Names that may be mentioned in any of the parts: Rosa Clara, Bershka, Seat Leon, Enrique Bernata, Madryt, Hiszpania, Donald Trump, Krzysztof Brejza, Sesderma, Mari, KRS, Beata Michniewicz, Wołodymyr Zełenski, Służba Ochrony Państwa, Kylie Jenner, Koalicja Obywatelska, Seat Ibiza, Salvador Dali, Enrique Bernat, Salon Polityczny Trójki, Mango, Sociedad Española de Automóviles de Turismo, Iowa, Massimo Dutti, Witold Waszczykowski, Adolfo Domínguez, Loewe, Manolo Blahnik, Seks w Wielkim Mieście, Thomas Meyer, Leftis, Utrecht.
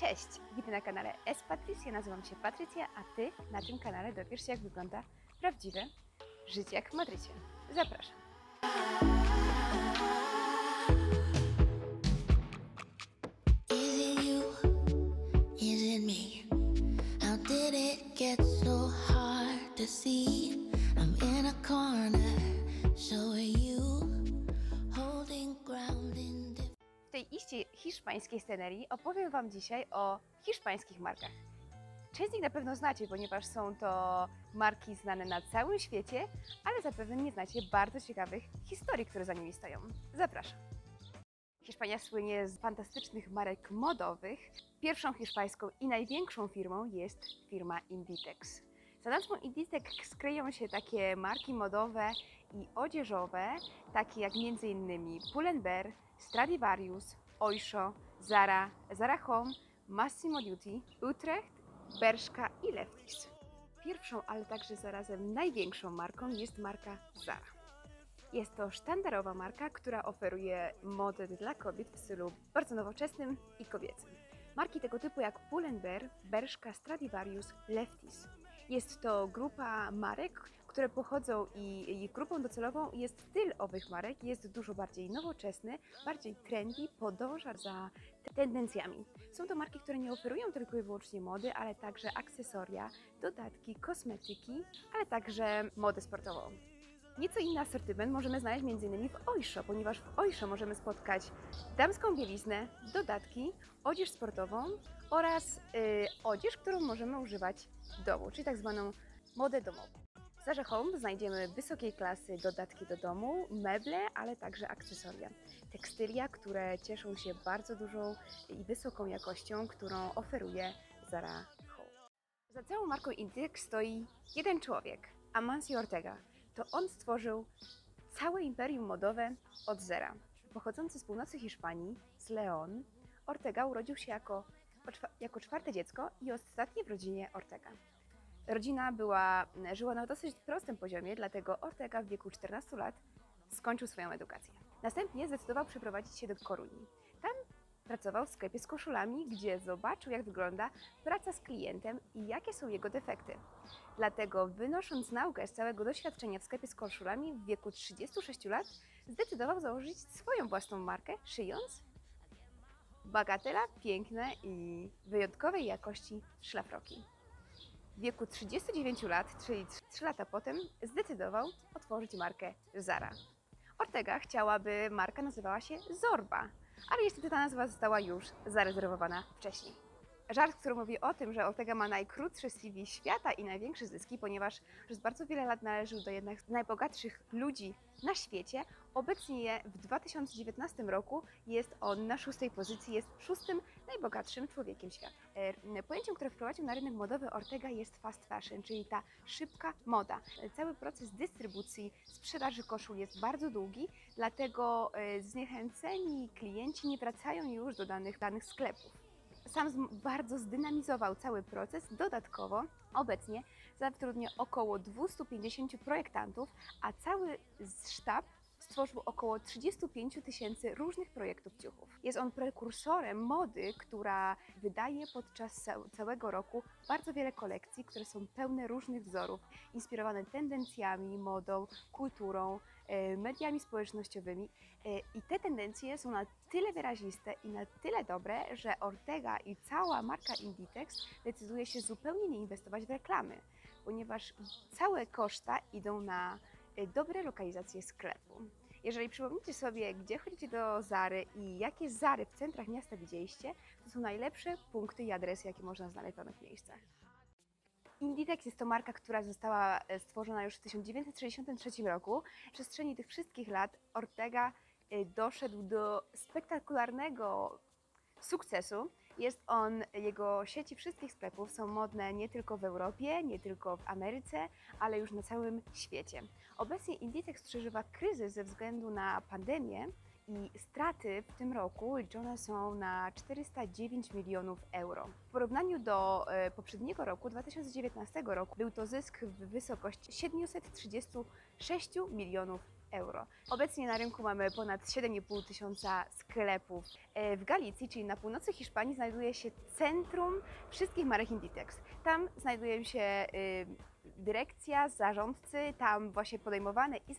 Cześć! Witam na kanale Es Patris, ja nazywam się Patrycja, a Ty na tym kanale dowiesz się, jak wygląda prawdziwe życie jak w Madrycie. Zapraszam! W tej iście hiszpańskiej scenerii opowiem Wam dzisiaj o hiszpańskich markach. Część z nich na pewno znacie, ponieważ są to marki znane na całym świecie, ale zapewne nie znacie bardzo ciekawych historii, które za nimi stoją. Zapraszam! Hiszpania słynie z fantastycznych marek modowych. Pierwszą hiszpańską i największą firmą jest firma Inditex. Za nazwą Inditex skryją się takie marki modowe i odzieżowe, takie jak m.in. Pull&Bear, Stradivarius, Oysho, Zara Home, Massimo Dutti, Utrecht, Bershka i Leftis. Pierwszą, ale także zarazem największą marką jest marka Zara. Jest to sztandarowa marka, która oferuje modę dla kobiet w stylu bardzo nowoczesnym i kobiecym. Marki tego typu jak Pull&Bear, Bershka, Stradivarius, Leftis. Jest to grupa marek, które pochodzą i grupą docelową jest styl owych marek, jest dużo bardziej nowoczesny, bardziej trendy, podąża za tendencjami. Są to marki, które nie oferują tylko i wyłącznie mody, ale także akcesoria, dodatki, kosmetyki, ale także modę sportową. Nieco inny asortyment możemy znaleźć m.in. w Oysho, ponieważ w Oysho możemy spotkać damską bieliznę, dodatki, odzież sportową oraz odzież, którą możemy używać w domu, czyli tak zwaną modę domową. W Zarze Home znajdziemy wysokiej klasy dodatki do domu, meble, ale także akcesoria. Tekstylia, które cieszą się bardzo dużą i wysoką jakością, którą oferuje Zara Home. Za całą marką Inditex stoi jeden człowiek, Amancio Ortega. To on stworzył całe imperium modowe od zera. Pochodzący z północy Hiszpanii, z Leon, Ortega urodził się jako czwarte dziecko i ostatnie w rodzinie Ortega. Rodzina żyła na dosyć prostym poziomie, dlatego Ortega w wieku 14 lat skończył swoją edukację. Następnie zdecydował przeprowadzić się do Korunii. Tam pracował w sklepie z koszulami, gdzie zobaczył, jak wygląda praca z klientem i jakie są jego defekty. Dlatego, wynosząc naukę z całego doświadczenia w sklepie z koszulami, w wieku 36 lat zdecydował założyć swoją własną markę, szyjąc bagatela, piękne i wyjątkowej jakości szlafroki. W wieku 39 lat, czyli 3 lata potem, zdecydował otworzyć markę Zara. Ortega chciała, by marka nazywała się Zorba, ale niestety ta nazwa została już zarezerwowana wcześniej. Żart, który mówi o tym, że Ortega ma najkrótsze CV świata i największe zyski, ponieważ przez bardzo wiele lat należył do jednych z najbogatszych ludzi na świecie. Obecnie w 2019 roku jest on na 6. pozycji, jest 6. najbogatszym człowiekiem świata. Pojęciem, które wprowadził na rynek modowy Ortega, jest fast fashion, czyli ta szybka moda. Cały proces dystrybucji, sprzedaży koszul jest bardzo długi, dlatego zniechęceni klienci nie wracają już do danych sklepów. Sam bardzo zdynamizował cały proces. Dodatkowo obecnie zatrudnia około 250 projektantów, a cały sztab stworzył około 35 000 różnych projektów ciuchów. Jest on prekursorem mody, która wydaje podczas całego roku bardzo wiele kolekcji, które są pełne różnych wzorów, inspirowane tendencjami, modą, kulturą, mediami społecznościowymi. I te tendencje są na tyle wyraziste i na tyle dobre, że Ortega i cała marka Inditex decyduje się zupełnie nie inwestować w reklamy, ponieważ całe koszta idą na dobre lokalizacje sklepu. Jeżeli przypomnicie sobie, gdzie chodzicie do Zary i jakie Zary w centrach miasta widzieliście, to są najlepsze punkty i adresy, jakie można znaleźć w danych miejscach. Inditex jest to marka, która została stworzona już w 1963 roku. W przestrzeni tych wszystkich lat Ortega doszedł do spektakularnego sukcesu. Jego sieci wszystkich sklepów są modne nie tylko w Europie, nie tylko w Ameryce, ale już na całym świecie. Obecnie Inditex przeżywa kryzys ze względu na pandemię i straty w tym roku liczone są na 409 milionów euro. W porównaniu do poprzedniego roku, 2019 roku, był to zysk w wysokości 736 milionów euro. euro. Obecnie na rynku mamy ponad 7,5 tysiąca sklepów. W Galicji, czyli na północy Hiszpanii, znajduje się centrum wszystkich marek Inditex. Tam znajdują się dyrekcja, zarządcy, tam właśnie podejmowane i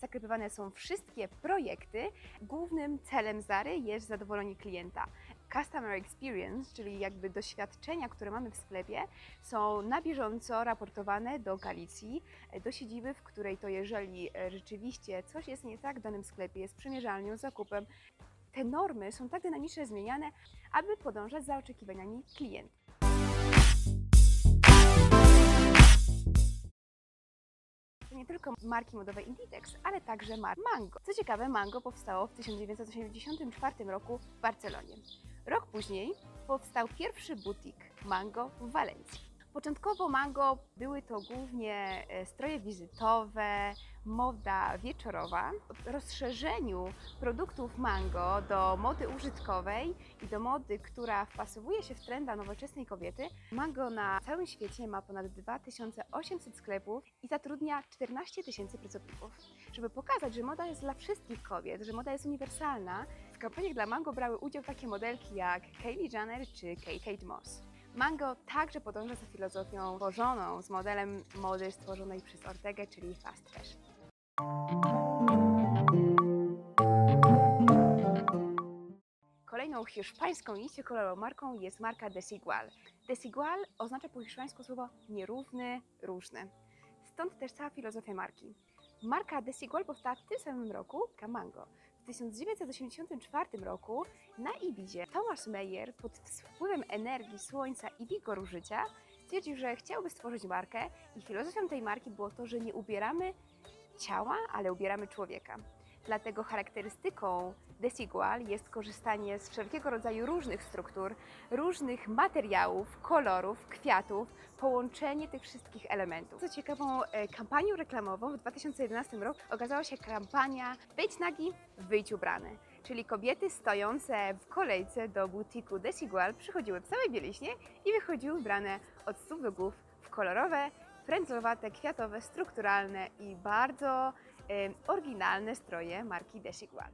zaklepywane są wszystkie projekty. Głównym celem Zary jest zadowolenie klienta. Customer experience, czyli jakby doświadczenia, które mamy w sklepie, są na bieżąco raportowane do Galicji, do siedziby, w której to jeżeli rzeczywiście coś jest nie tak w danym sklepie, jest przymierzalnią, zakupem, te normy są tak dynamicznie zmieniane, aby podążać za oczekiwaniami klientów. Nie tylko marki modowe Inditex, ale także marki Mango. Co ciekawe, Mango powstało w 1984 roku w Barcelonie. Rok później powstał pierwszy butik Mango w Walencji. Początkowo Mango były to głównie stroje wizytowe, moda wieczorowa. W rozszerzeniu produktów Mango do mody użytkowej i do mody, która wpasowuje się w trenda nowoczesnej kobiety, Mango na całym świecie ma ponad 2800 sklepów i zatrudnia 14 tysięcy pracowników. Żeby pokazać, że moda jest dla wszystkich kobiet, że moda jest uniwersalna, w kampaniach dla Mango brały udział takie modelki jak Kylie Jenner czy Kate Moss. Mango także podąża za filozofią tworzoną z modelem mody stworzonej przez Ortegę, czyli fast fashion. Kolejną hiszpańską iście kolorową marką jest marka Desigual. Desigual oznacza po hiszpańsku słowo nierówny, różny. Stąd też cała filozofia marki. Marka Desigual powstała w tym samym roku jak Mango. W 1984 roku na Ibizie Thomas Meyer pod wpływem energii, słońca i wigoru życia stwierdził, że chciałby stworzyć markę i filozofią tej marki było to, że nie ubieramy ciała, ale ubieramy człowieka. Dlatego charakterystyką Desigual jest korzystanie z wszelkiego rodzaju różnych struktur, różnych materiałów, kolorów, kwiatów, połączenie tych wszystkich elementów. Co ciekawą kampanią reklamową w 2011 roku okazała się kampania "Wejdź nagi, wyjdź ubrany", czyli kobiety stojące w kolejce do butiku Desigual przychodziły w całej bieliźnie i wychodziły ubrane od stóp do głów w kolorowe, frędzlowate, kwiatowe, strukturalne i bardzo oryginalne stroje marki Desigual.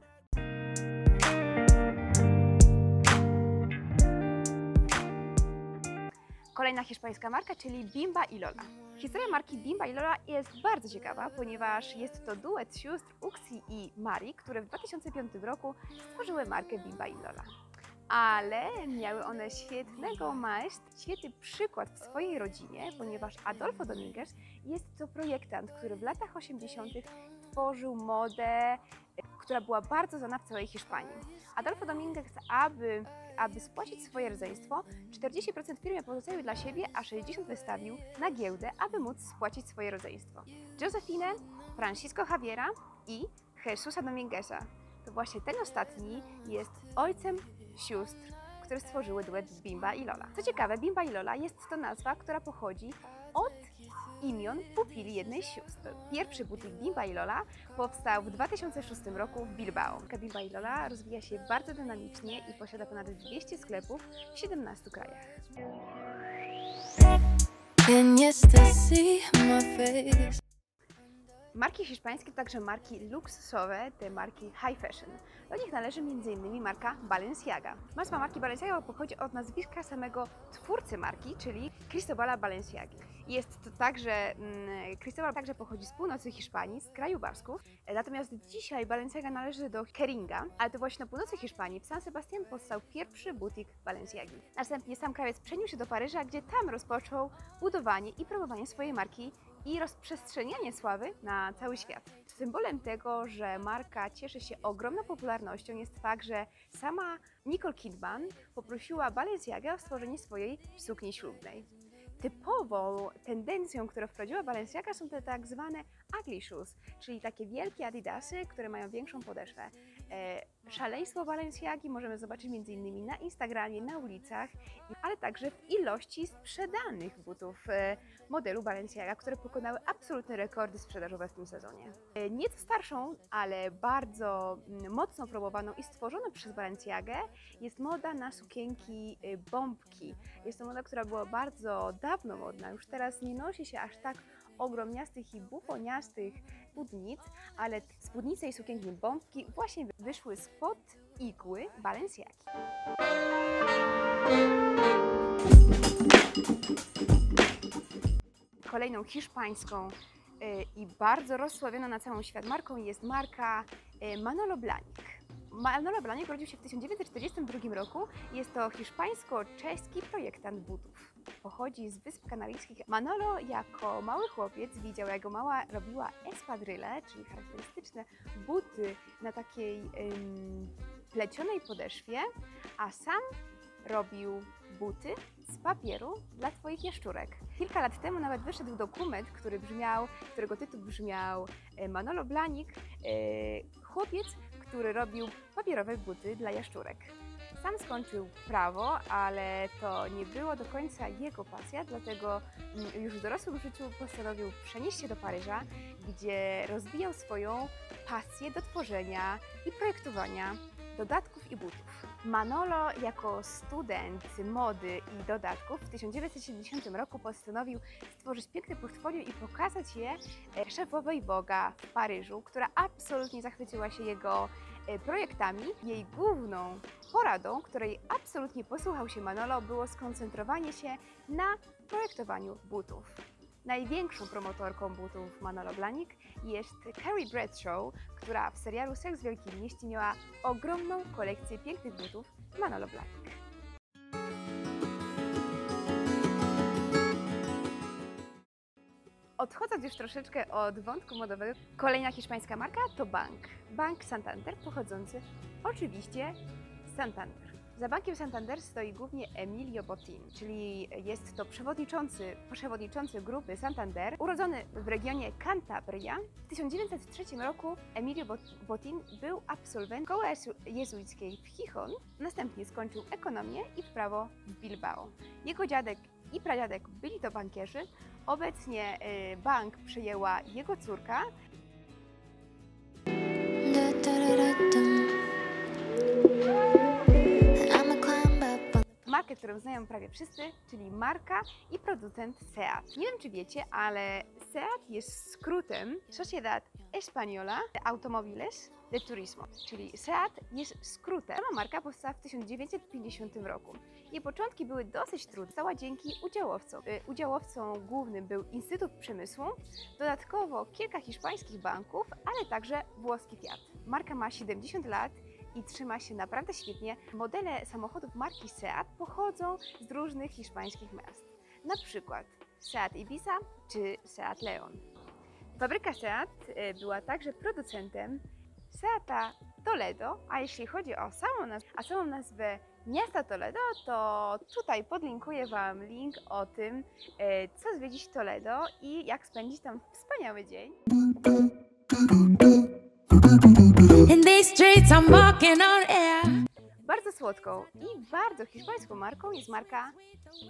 Kolejna hiszpańska marka, czyli Bimba i Lola. Historia marki Bimba i Lola jest bardzo ciekawa, ponieważ jest to duet sióstr Uxie i Mari, które w 2005 roku stworzyły markę Bimba i Lola. Ale miały one świetnego majst, świetny przykład w swojej rodzinie, ponieważ Adolfo Domínguez jest to projektant, który w latach 80. tworzył modę, która była bardzo znana w całej Hiszpanii. Adolfo Domínguez, aby spłacić swoje rodzeństwo, 40% firmy pozostawił dla siebie, a 60% wystawił na giełdę, aby móc spłacić swoje rodzeństwo. Josefine, Francisco Javiera i Jesusa Domingueza. To właśnie ten ostatni jest ojcem sióstr, które stworzyły duet Bimba i Lola. Co ciekawe, Bimba i Lola jest to nazwa, która pochodzi od imion pupili jednej z sióstr. Pierwszy butik Bimba i Lola powstał w 2006 roku w Bilbao. Bimba i Lola rozwija się bardzo dynamicznie i posiada ponad 200 sklepów w 17 krajach. Marki hiszpańskie to także marki luksusowe, te marki high fashion. Do nich należy m.in. marka Balenciaga. Nazwa marki Balenciaga pochodzi od nazwiska samego twórcy marki, czyli Cristobala Balenciagi. Jest to także, Cristobal także pochodzi z północy Hiszpanii, z kraju Basków. Natomiast dzisiaj Balenciaga należy do Keringa, ale to właśnie na północy Hiszpanii, w San Sebastian powstał pierwszy butik Balenciagi. Następnie sam krawiec przeniósł się do Paryża, gdzie tam rozpoczął budowanie i promowanie swojej marki i rozprzestrzenianie sławy na cały świat. Symbolem tego, że marka cieszy się ogromną popularnością jest fakt, że sama Nicole Kidman poprosiła Balenciagę o stworzenie swojej sukni ślubnej. Typową tendencją, którą wprowadziła Balenciaga, są te tak zwane ugly shoes, czyli takie wielkie adidasy, które mają większą podeszwę. Szaleństwo Balenciagi możemy zobaczyć m.in. na Instagramie, na ulicach, ale także w ilości sprzedanych butów modelu Balenciaga, które pokonały absolutne rekordy sprzedażowe w tym sezonie. Nieco starszą, ale bardzo mocno promowaną i stworzoną przez Balenciagę jest moda na sukienki bombki. Jest to moda, która była bardzo dawno modna, już teraz nie nosi się aż tak ogromniastych i bufoniastych spódnic, ale spódnice i sukienki bombki właśnie wyszły spod igły Balenciagi. Kolejną hiszpańską i bardzo rozsławioną na cały świat marką jest marka Manolo Blahnik. Manolo Blahnik urodził się w 1942 roku. Jest to hiszpańsko-czeski projektant butów. Pochodzi z Wysp Kanaryjskich. Manolo jako mały chłopiec widział, jak go mama robiła espadryle, czyli charakterystyczne buty na takiej plecionej podeszwie, a sam robił buty z papieru dla swoich jaszczurek. Kilka lat temu nawet wyszedł dokument, którego tytuł brzmiał Manolo Blahnik, chłopiec, który robił papierowe buty dla jaszczurek. Sam skończył prawo, ale to nie było do końca jego pasja, dlatego już w dorosłym życiu postanowił przenieść się do Paryża, gdzie rozwijał swoją pasję do tworzenia i projektowania dodatków i butów. Manolo jako student mody i dodatków w 1970 roku postanowił stworzyć piękne portfolio i pokazać je szefowej Vogue'a w Paryżu, która absolutnie zachwyciła się jego projektami. Jej główną poradą, której absolutnie posłuchał się Manolo, było skoncentrowanie się na projektowaniu butów. Największą promotorką butów Manolo Blahnik jest Carrie Bradshaw, która w serialu Seks w Wielkim Mieście miała ogromną kolekcję pięknych butów Manolo Blahnik. Odchodząc już troszeczkę od wątku modowego, kolejna hiszpańska marka to bank. Bank Santander, pochodzący oczywiście z Santander. Za bankiem Santander stoi głównie Emilio Botin, czyli jest to przewodniczący grupy Santander. Urodzony w regionie Cantabria, w 1903 roku Emilio Botin był absolwentem szkoły jezuickiej w Gijon, następnie skończył ekonomię i prawo w Bilbao. Jego dziadek i pradziadek byli to bankierzy, obecnie bank przejęła jego córka. Markę, którą znają prawie wszyscy, czyli marka i producent Seat. Nie wiem, czy wiecie, ale Seat jest skrótem Sociedad Española de Automóviles de Turismo, czyli Seat jest skrótem. Sama marka powstała w 1950 roku. Jej początki były dosyć trudne. Powstała dzięki udziałowcom. Udziałowcą głównym był Instytut Przemysłu, dodatkowo kilka hiszpańskich banków, ale także włoski Fiat. Marka ma 70 lat i trzyma się naprawdę świetnie. Modele samochodów marki Seat pochodzą z różnych hiszpańskich miast, na przykład Seat Ibiza czy Seat Leon. Fabryka Seat była także producentem Seata Toledo, a jeśli chodzi o samą nazwę miasta Toledo, to tutaj podlinkuję Wam link o tym, co zwiedzić Toledo i jak spędzić tam wspaniały dzień. In these streets I'm walking on air. Bardzo słodką i bardzo hiszpańską marką jest marka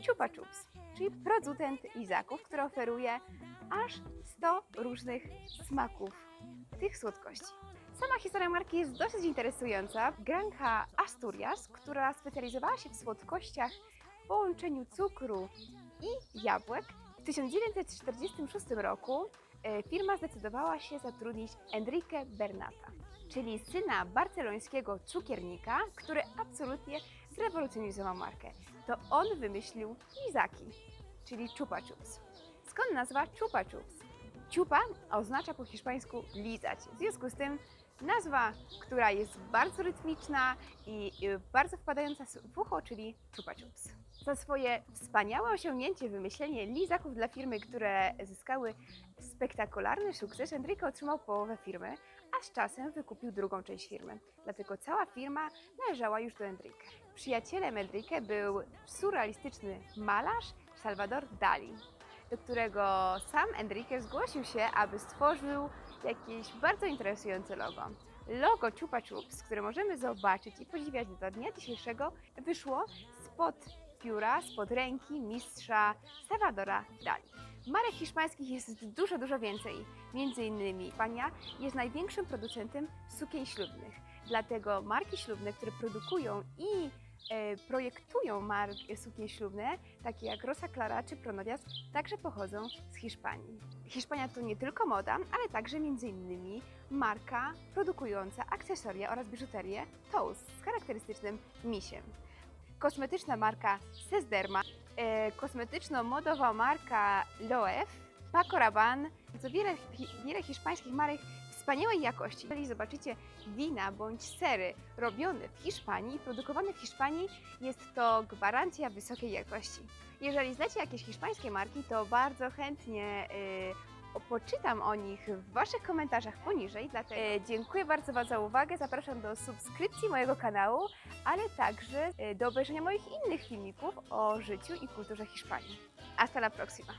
Chupa Chups, czyli producent lizaków, który oferuje aż 100 różnych smaków tych słodkości. Sama historia marki jest dosyć interesująca. Granka Asturias, która specjalizowała się w słodkościach w połączeniu cukru i jabłek, w 1946 roku firma zdecydowała się zatrudnić Enrique Bernata, czyli syna barcelońskiego cukiernika, który absolutnie zrewolucjonizował markę. To on wymyślił lizaki, czyli Chupa Chups. Skąd nazwa Chupa Chups? Chupa oznacza po hiszpańsku lizać. W związku z tym nazwa, która jest bardzo rytmiczna i bardzo wpadająca w ucho, czyli Chupa Chups. Za swoje wspaniałe osiągnięcie, wymyślenie lizaków dla firmy, które zyskały spektakularny sukces, Enrique otrzymał połowę firmy, a z czasem wykupił drugą część firmy. Dlatego cała firma należała już do Enrique. Przyjacielem Enrique był surrealistyczny malarz Salvador Dali, do którego sam Enrique zgłosił się, aby stworzył jakieś bardzo interesujące logo. Logo Chupa Chups, które możemy zobaczyć i podziwiać do dnia dzisiejszego, wyszło spod pióra, spod ręki mistrza Salvadora Dali. Marek hiszpańskich jest dużo więcej. Między innymi Hiszpania jest największym producentem sukien ślubnych. Dlatego marki ślubne, które produkują i projektują suknie ślubne, takie jak Rosa Clara czy Pronovias, także pochodzą z Hiszpanii. Hiszpania to nie tylko moda, ale także m.in. marka produkująca akcesoria oraz biżuterię Tous z charakterystycznym misiem. Kosmetyczna marka Sesderma, kosmetyczno-modowa marka Loewe, Paco Rabanne, co wiele hiszpańskich marek wspaniałej jakości. Jeżeli zobaczycie wina bądź sery robione w Hiszpanii i produkowane w Hiszpanii, jest to gwarancja wysokiej jakości. Jeżeli znacie jakieś hiszpańskie marki, to bardzo chętnie poczytam o nich w Waszych komentarzach poniżej. Dlatego dziękuję bardzo Wam za uwagę, zapraszam do subskrypcji mojego kanału, ale także do obejrzenia moich innych filmików o życiu i kulturze Hiszpanii. Hasta la próxima!